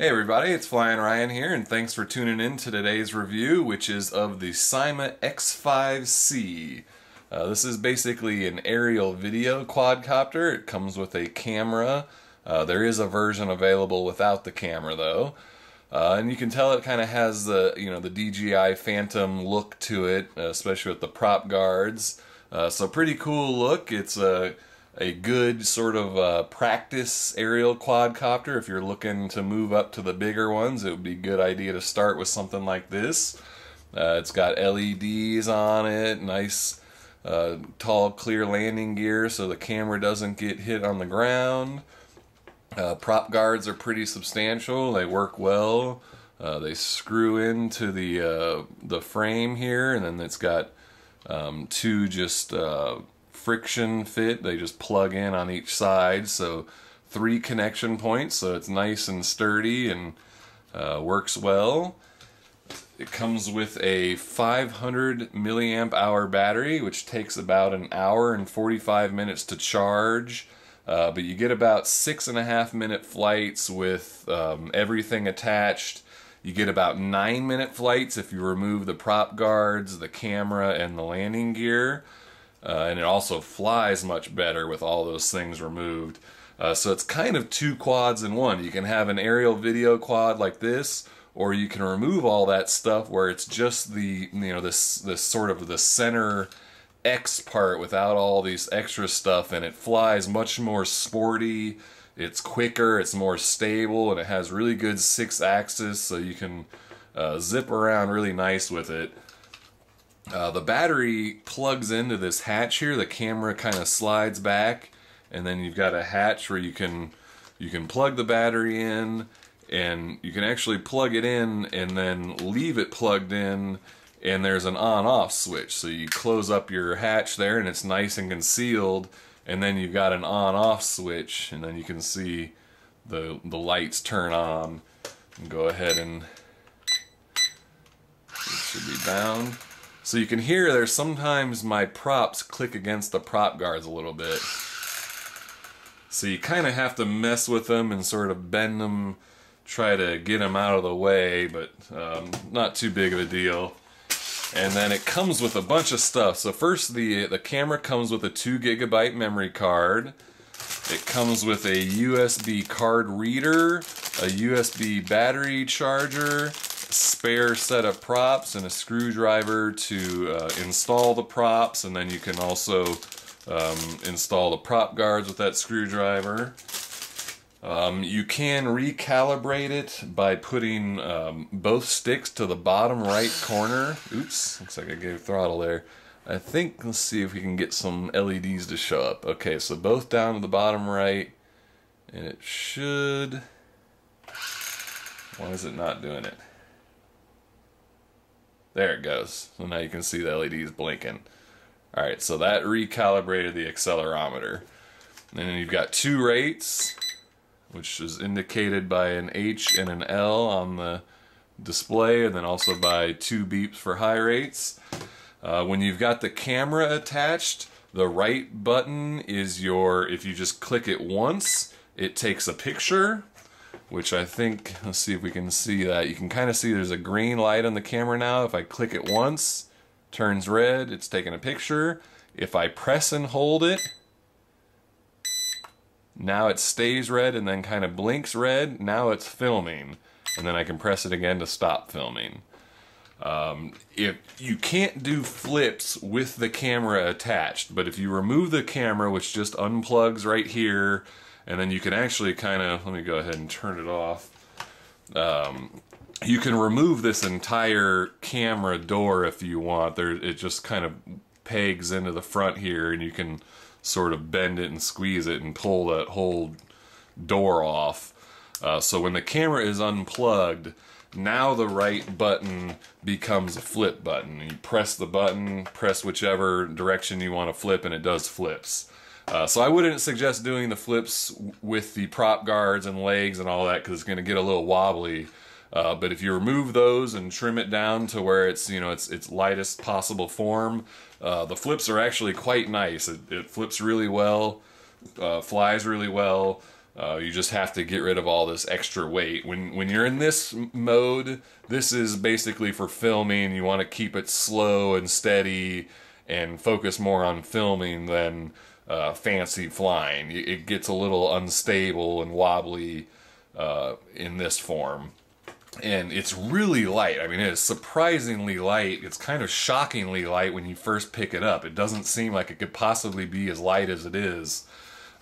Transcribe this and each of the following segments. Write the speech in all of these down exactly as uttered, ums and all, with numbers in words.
Hey everybody, it's Flyin' Ryan here, and thanks for tuning in to today's review, which is of the Syma X five C. Uh, this is basically an aerial video quadcopter. It comes with a camera. Uh, there is a version available without the camera, though. Uh, and you can tell it kind of has the, you know, the D J I Phantom look to it, especially with the prop guards. Uh, so pretty cool look. It's a... Uh, A good sort of uh, practice aerial quadcopter. If you're looking to move up to the bigger ones, it would be a good idea to start with something like this. Uh, it's got L E Ds on it, nice uh, tall clear landing gear so the camera doesn't get hit on the ground. Uh, prop guards are pretty substantial, they work well. Uh, they screw into the, uh, the frame here, and then it's got um, two just... Uh, friction fit. They just plug in on each side, so three connection points, so it's nice and sturdy and uh, works well. It comes with a five hundred milliamp hour battery, which takes about an hour and forty-five minutes to charge, uh, but you get about six and a half minute flights with um, everything attached. You get about nine minute flights if you remove the prop guards, the camera, and the landing gear. Uh, and it also flies much better with all those things removed. Uh, so it's kind of two quads in one. You can have an aerial video quad like this, or you can remove all that stuff where it's just the, you know, this, this sort of the center X part without all these extra stuff, and it flies much more sporty. It's quicker, it's more stable, and it has really good six axis, so you can uh, zip around really nice with it. Uh, the battery plugs into this hatch here. The camera kind of slides back, and then you've got a hatch where you can you can plug the battery in, and you can actually plug it in and then leave it plugged in, and there's an on-off switch. So you close up your hatch there, and it's nice and concealed, and then you've got an on-off switch, and then you can see the, the lights turn on. And go ahead and it should be bound. So you can hear there sometimes my props click against the prop guards a little bit. So you kind of have to mess with them and sort of bend them, try to get them out of the way, but um, not too big of a deal. And then it comes with a bunch of stuff. So first, the, the camera comes with a two gigabyte memory card. It comes with a U S B card reader, a U S B battery charger, spare set of props, and a screwdriver to uh, install the props, and then you can also um, install the prop guards with that screwdriver. Um, you can recalibrate it by putting um, both sticks to the bottom right corner. Oops, looks like I gave throttle there. I think, let's see if we can get some L E Ds to show up. Okay, so both down to the bottom right, and it should... Why is it not doing it? There it goes. So now you can see the L E Ds blinking. Alright, so that recalibrated the accelerometer. And then you've got two rates, which is indicated by an H and an L on the display, and then also by two beeps for high rates. Uh, when you've got the camera attached, the right button is your, if you just click it once, it takes a picture. Which I think, let's see if we can see that. You can kind of see there's a green light on the camera now. If I click it once, turns red, it's taking a picture. If I press and hold it, now it stays red and then kind of blinks red. Now it's filming. And then I can press it again to stop filming. Um, if you can't do flips with the camera attached, but if you remove the camera, which just unplugs right here, and then you can actually kind of, let me go ahead and turn it off. Um, you can remove this entire camera door if you want. There, it just kind of pegs into the front here, and you can sort of bend it and squeeze it and pull that whole door off. Uh, so when the camera is unplugged, now the right button becomes a flip button. You press the button, press whichever direction you want to flip, and it does flips. Uh, so I wouldn't suggest doing the flips with the prop guards and legs and all that, because it's going to get a little wobbly. Uh, but if you remove those and trim it down to where it's, you know, it's its lightest possible form, uh, the flips are actually quite nice. It, it flips really well, uh, flies really well. Uh, you just have to get rid of all this extra weight. When when you're in this mode, this is basically for filming. You want to keep it slow and steady and focus more on filming than uh, fancy flying. It gets a little unstable and wobbly uh, in this form. And it's really light. I mean, it is surprisingly light. It's kind of shockingly light when you first pick it up. It doesn't seem like it could possibly be as light as it is.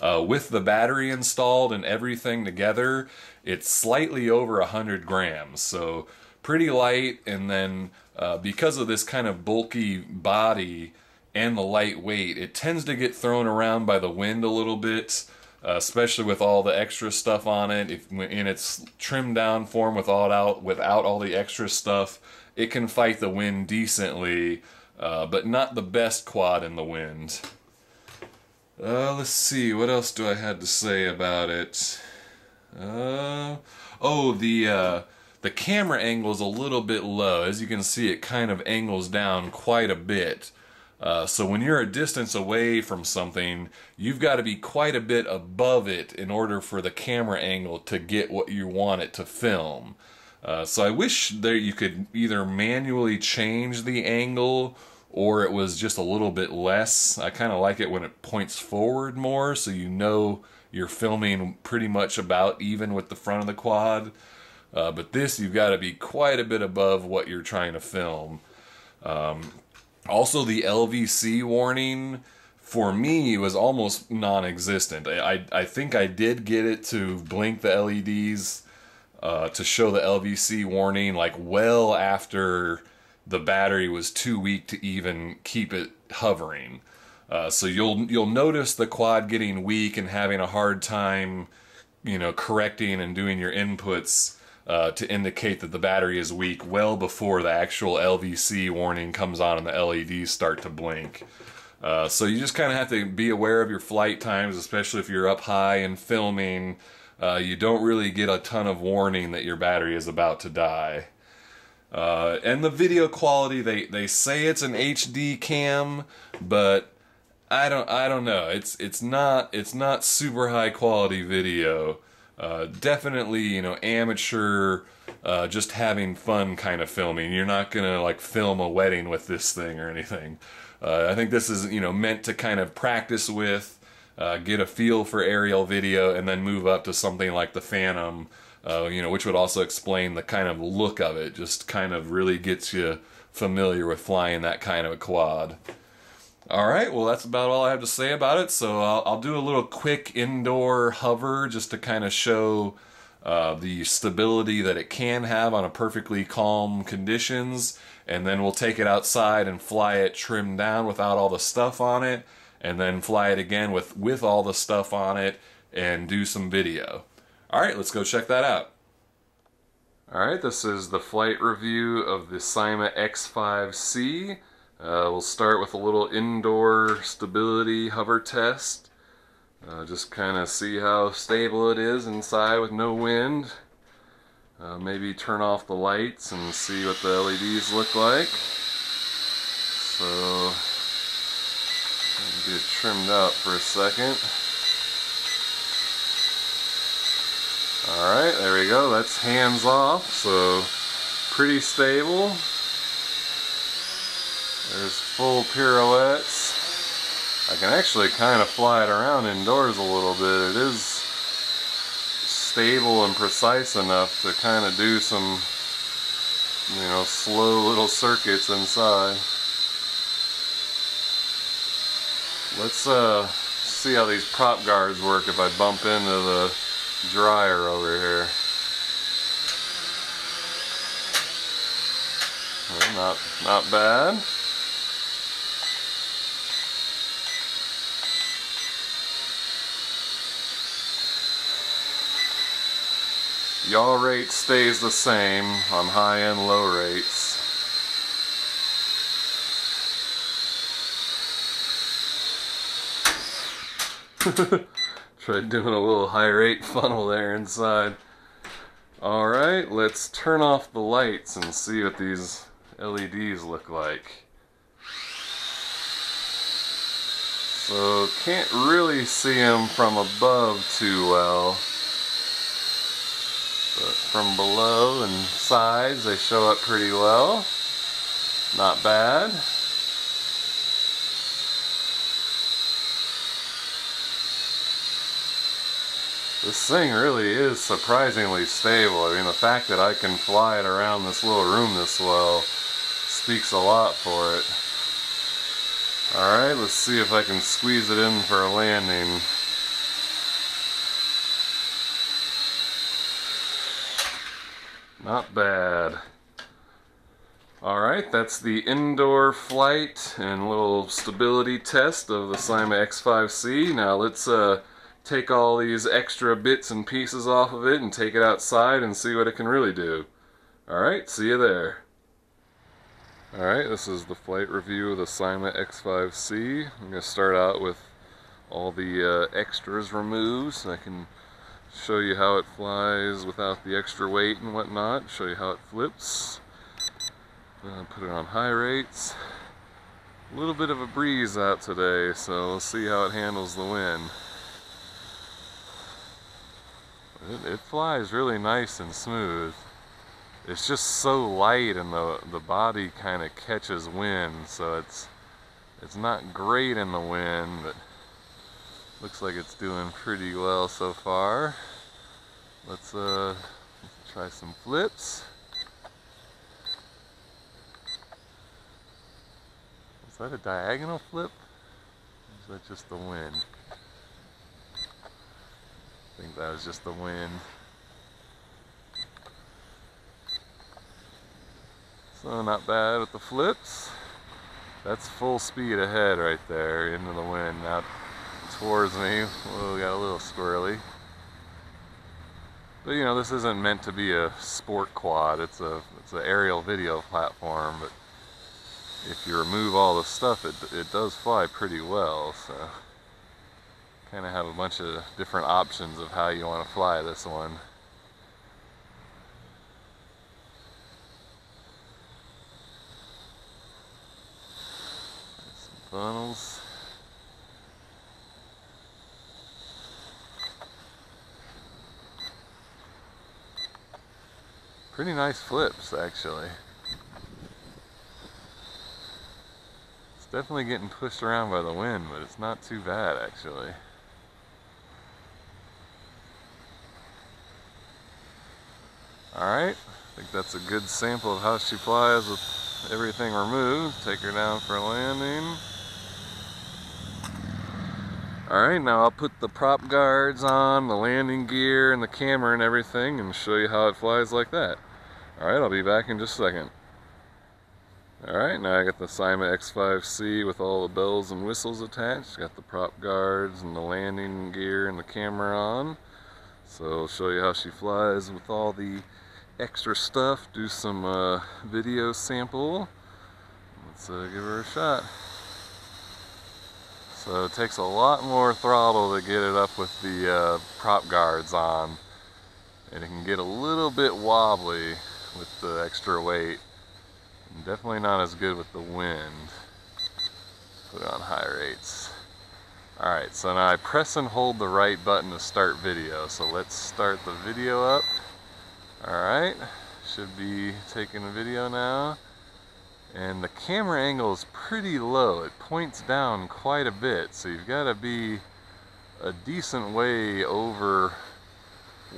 Uh, with the battery installed and everything together, it's slightly over one hundred grams, so pretty light. And then uh, because of this kind of bulky body and the light weight, it tends to get thrown around by the wind a little bit, uh, especially with all the extra stuff on it. If, in its trimmed down form with all out, without all the extra stuff, it can fight the wind decently, uh, but not the best quad in the wind. Uh, let's see, what else do I have to say about it? Uh, oh, the uh, the camera angle is a little bit low. As you can see, it kind of angles down quite a bit. Uh, so when you're a distance away from something, you've got to be quite a bit above it in order for the camera angle to get what you want it to film. Uh, so I wish that you could either manually change the angle, or it was just a little bit less. I kind of like it when it points forward more, so you know you're filming pretty much about even with the front of the quad. Uh, but this, you've got to be quite a bit above what you're trying to film. Um, also, the L V C warning for me was almost non-existent. I, I, I think I did get it to blink the L E Ds uh, to show the L V C warning, like well after the battery was too weak to even keep it hovering. Uh, so you'll you'll notice the quad getting weak and having a hard time, you know, correcting and doing your inputs uh, to indicate that the battery is weak well before the actual L V C warning comes on and the L E Ds start to blink. Uh, so you just kind of have to be aware of your flight times, especially if you're up high and filming. Uh, you don't really get a ton of warning that your battery is about to die. Uh, and the video quality, they, they say it's an H D cam, but I don't, I don't know. It's, it's not, it's not super high quality video. Uh, definitely, you know, amateur, uh, just having fun kind of filming. You're not gonna like film a wedding with this thing or anything. Uh, I think this is, you know, meant to kind of practice with, uh, get a feel for aerial video and then move up to something like the Phantom. Uh, you know, which would also explain the kind of look of it. Just kind of really gets you familiar with flying that kind of a quad. Alright, well that's about all I have to say about it. So I'll, I'll do a little quick indoor hover just to kind of show uh, the stability that it can have on a perfectly calm conditions. And then we'll take it outside and fly it trimmed down without all the stuff on it. And then fly it again with, with all the stuff on it and do some video. Alright, let's go check that out. Alright, this is the flight review of the Syma X five C. Uh, we'll start with a little indoor stability hover test. Uh, just kind of see how stable it is inside with no wind. Uh, maybe turn off the lights and see what the L E Ds look like. So, get it trimmed out for a second. Alright, there we go, that's hands off, so pretty stable. There's full pirouettes. I can actually kind of fly it around indoors a little bit. It is stable and precise enough to kind of do some, you know, slow little circuits inside. Let's uh, see how these prop guards work if I bump into the dryer over here. Well, not not bad. Yaw rate stays the same on high and low rates. Tried doing a little high rate funnel there inside. Alright, let's turn off the lights and see what these L E Ds look like. So can't really see them from above too well, but from below and sides they show up pretty well. Not bad. This thing really is surprisingly stable. I mean, the fact that I can fly it around this little room this well speaks a lot for it. Alright, let's see if I can squeeze it in for a landing. Not bad. Alright, that's the indoor flight and little stability test of the Syma X five C. Now let's uh, take all these extra bits and pieces off of it and take it outside and see what it can really do. Alright, see you there. Alright, this is the flight review of the Syma X five C. I'm going to start out with all the uh, extras removed so I can show you how it flies without the extra weight and whatnot, show you how it flips. Uh, put it on high rates. A little bit of a breeze out today, so we'll see how it handles the wind. It, it flies really nice and smooth. It's just so light, and the the body kind of catches wind, so it's it's not great in the wind, but looks like it's doing pretty well so far. Let's uh let's try some flips. Is that a diagonal flip? Or is that just the wind? I think that was just the wind. So not bad with the flips. That's full speed ahead right there, into the wind, out towards me. Whoa, got a little squirrely. But you know, this isn't meant to be a sport quad. It's a it's an aerial video platform. But if you remove all the stuff, it it does fly pretty well. So kind of have a bunch of different options of how you want to fly this one. Funnels. Pretty nice flips, actually. It's definitely getting pushed around by the wind, but it's not too bad, actually. Alright, I think that's a good sample of how she flies with everything removed. Take her down for a landing. Alright, now I'll put the prop guards on, the landing gear, and the camera and everything, and show you how it flies like that. Alright, I'll be back in just a second. Alright, now I got the Syma X five C with all the bells and whistles attached. Got the prop guards and the landing gear and the camera on. So I'll show you how she flies with all the extra stuff. Do some uh, video sample. Let's uh, give her a shot. So it takes a lot more throttle to get it up with the uh, prop guards on, and it can get a little bit wobbly with the extra weight. And definitely not as good with the wind. Put it on high rates. Alright, so now I press and hold the right button to start video. So let's start the video up. Alright, should be taking a video now. And the camera angle is pretty low. It points down quite a bit, so you've got to be a decent way over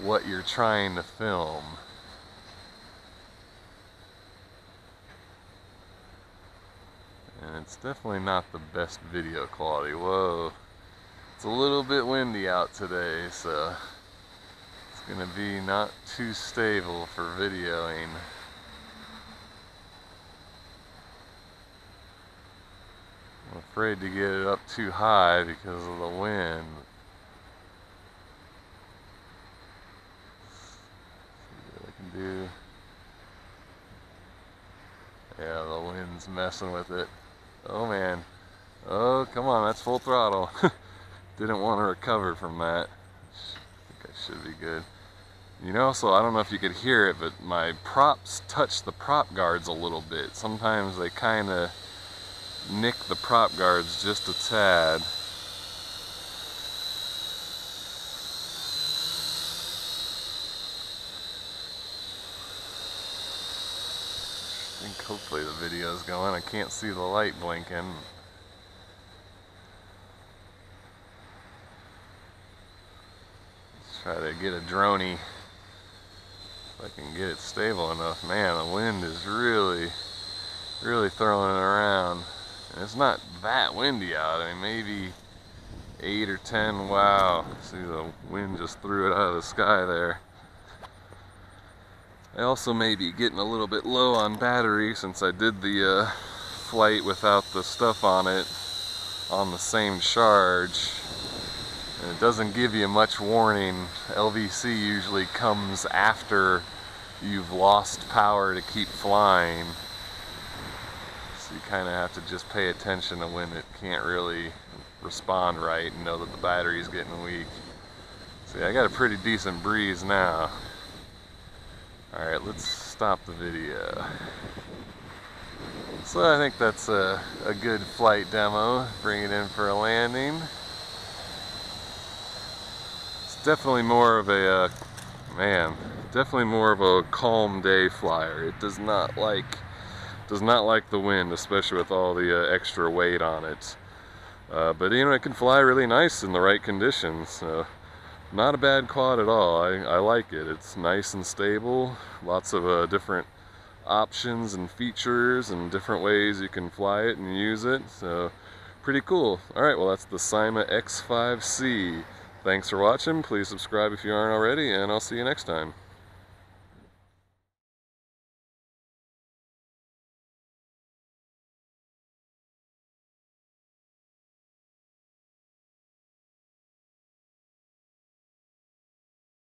what you're trying to film. And it's definitely not the best video quality. Whoa, it's a little bit windy out today, so it's going to be not too stable for videoing. I'm afraid to get it up too high because of the wind. See what I can do. Yeah, the wind's messing with it. Oh man. Oh, come on, that's full throttle. Didn't want to recover from that. I think I should be good. You know, so I don't know if you could hear it, but my props touch the prop guards a little bit. Sometimes they kind of nick the prop guards just a tad, Hopefully the video's going. I can't see the light blinking. Let's try to get a droney. If I can get it stable enough. Man, the wind is really, really throwing it around. And it's not that windy out. I mean, maybe eight or ten. Wow. See, the wind just threw it out of the sky there. I also may be getting a little bit low on battery since I did the uh, flight without the stuff on it on the same charge. And it doesn't give you much warning. L V C usually comes after you've lost power to keep flying. So you kind of have to just pay attention to when it can't really respond right and know that the battery's getting weak. See, I got a pretty decent breeze now. Alright, let's stop the video. So I think that's a, a good flight demo. Bring it in for a landing. It's definitely more of a, uh, man, definitely more of a calm day flyer. It does not like, does not like the wind, especially with all the uh, extra weight on it. Uh, but you know, it can fly really nice in the right conditions. So. Not a bad quad at all. I, I like it. It's nice and stable. Lots of uh, different options and features and different ways you can fly it and use it. So pretty cool. Alright, well that's the Syma X five C. Thanks for watching. Please subscribe if you aren't already, and I'll see you next time.